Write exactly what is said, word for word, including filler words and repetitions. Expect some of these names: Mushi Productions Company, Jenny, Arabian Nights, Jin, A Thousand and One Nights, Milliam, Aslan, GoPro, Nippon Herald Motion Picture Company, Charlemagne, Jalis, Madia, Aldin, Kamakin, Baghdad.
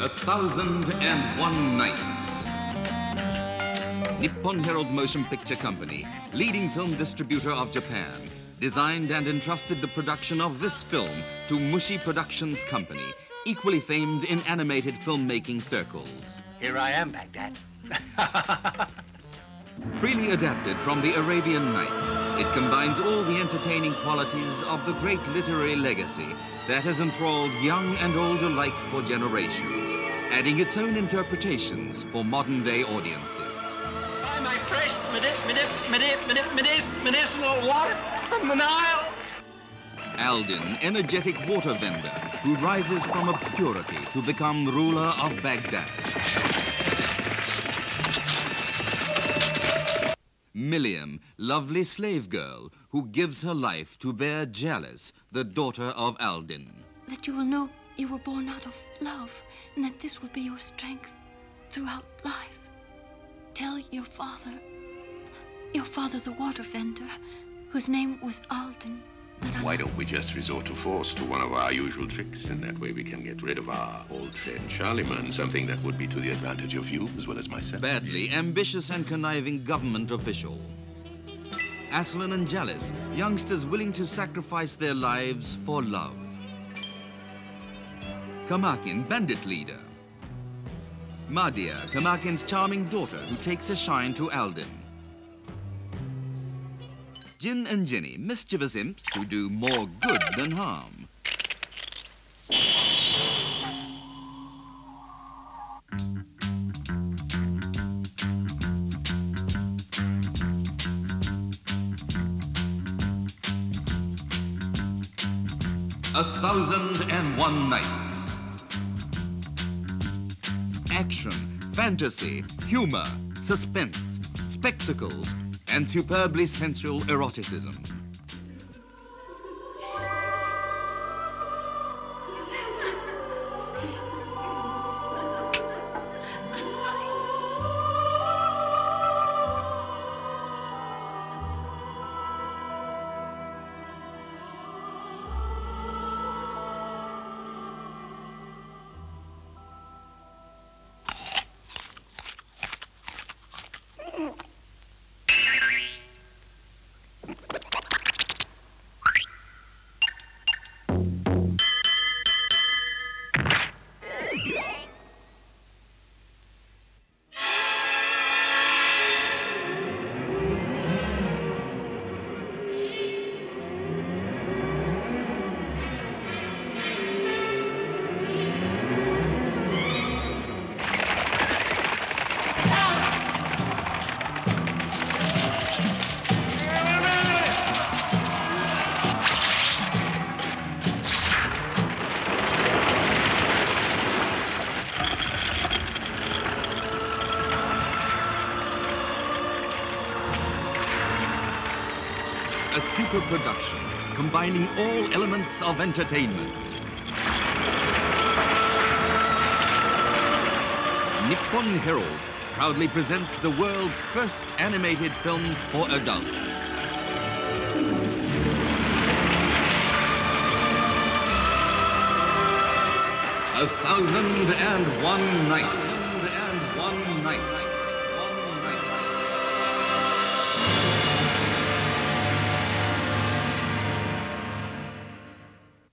A Thousand and One Nights. Nippon Herald Motion Picture Company, leading film distributor of Japan, designed and entrusted the production of this film to Mushi Productions Company, equally famed in animated filmmaking circles. Here I am, Baghdad. Freely adapted from the Arabian Nights, it combines all the entertaining qualities of the great literary legacy that has enthralled young and old alike for generations, adding its own interpretations for modern-day audiences. Buy my fresh medi medi medi medi medi medicinal water from the Nile. Aldin, energetic water vendor who rises from obscurity to become ruler of Baghdad. Milliam, lovely slave girl, who gives her life to bear Jalis, the daughter of Aldin. That you will know you were born out of love, and that this will be your strength throughout life. Tell your father, your father the water vendor, whose name was Aldin, that I... Why don't we just resort to force, to one of our usual tricks, and that way we can get rid of our old friend Charlemagne, something that would be to the advantage of you as well as myself. Badly ambitious and conniving government official. Aslan and Jalis, youngsters willing to sacrifice their lives for love. Kamakin, bandit leader. Madia, Kamakin's charming daughter, who takes a shine to Aldin. Jin and Jenny, mischievous imps who do more good than harm. A Thousand and One Nights. Action, fantasy, humor, suspense, spectacles, and superbly sensual eroticism. A super production, combining all elements of entertainment. Nippon Herald proudly presents the world's first animated film for adults. A Thousand and One Nights. A Thousand and One Nights.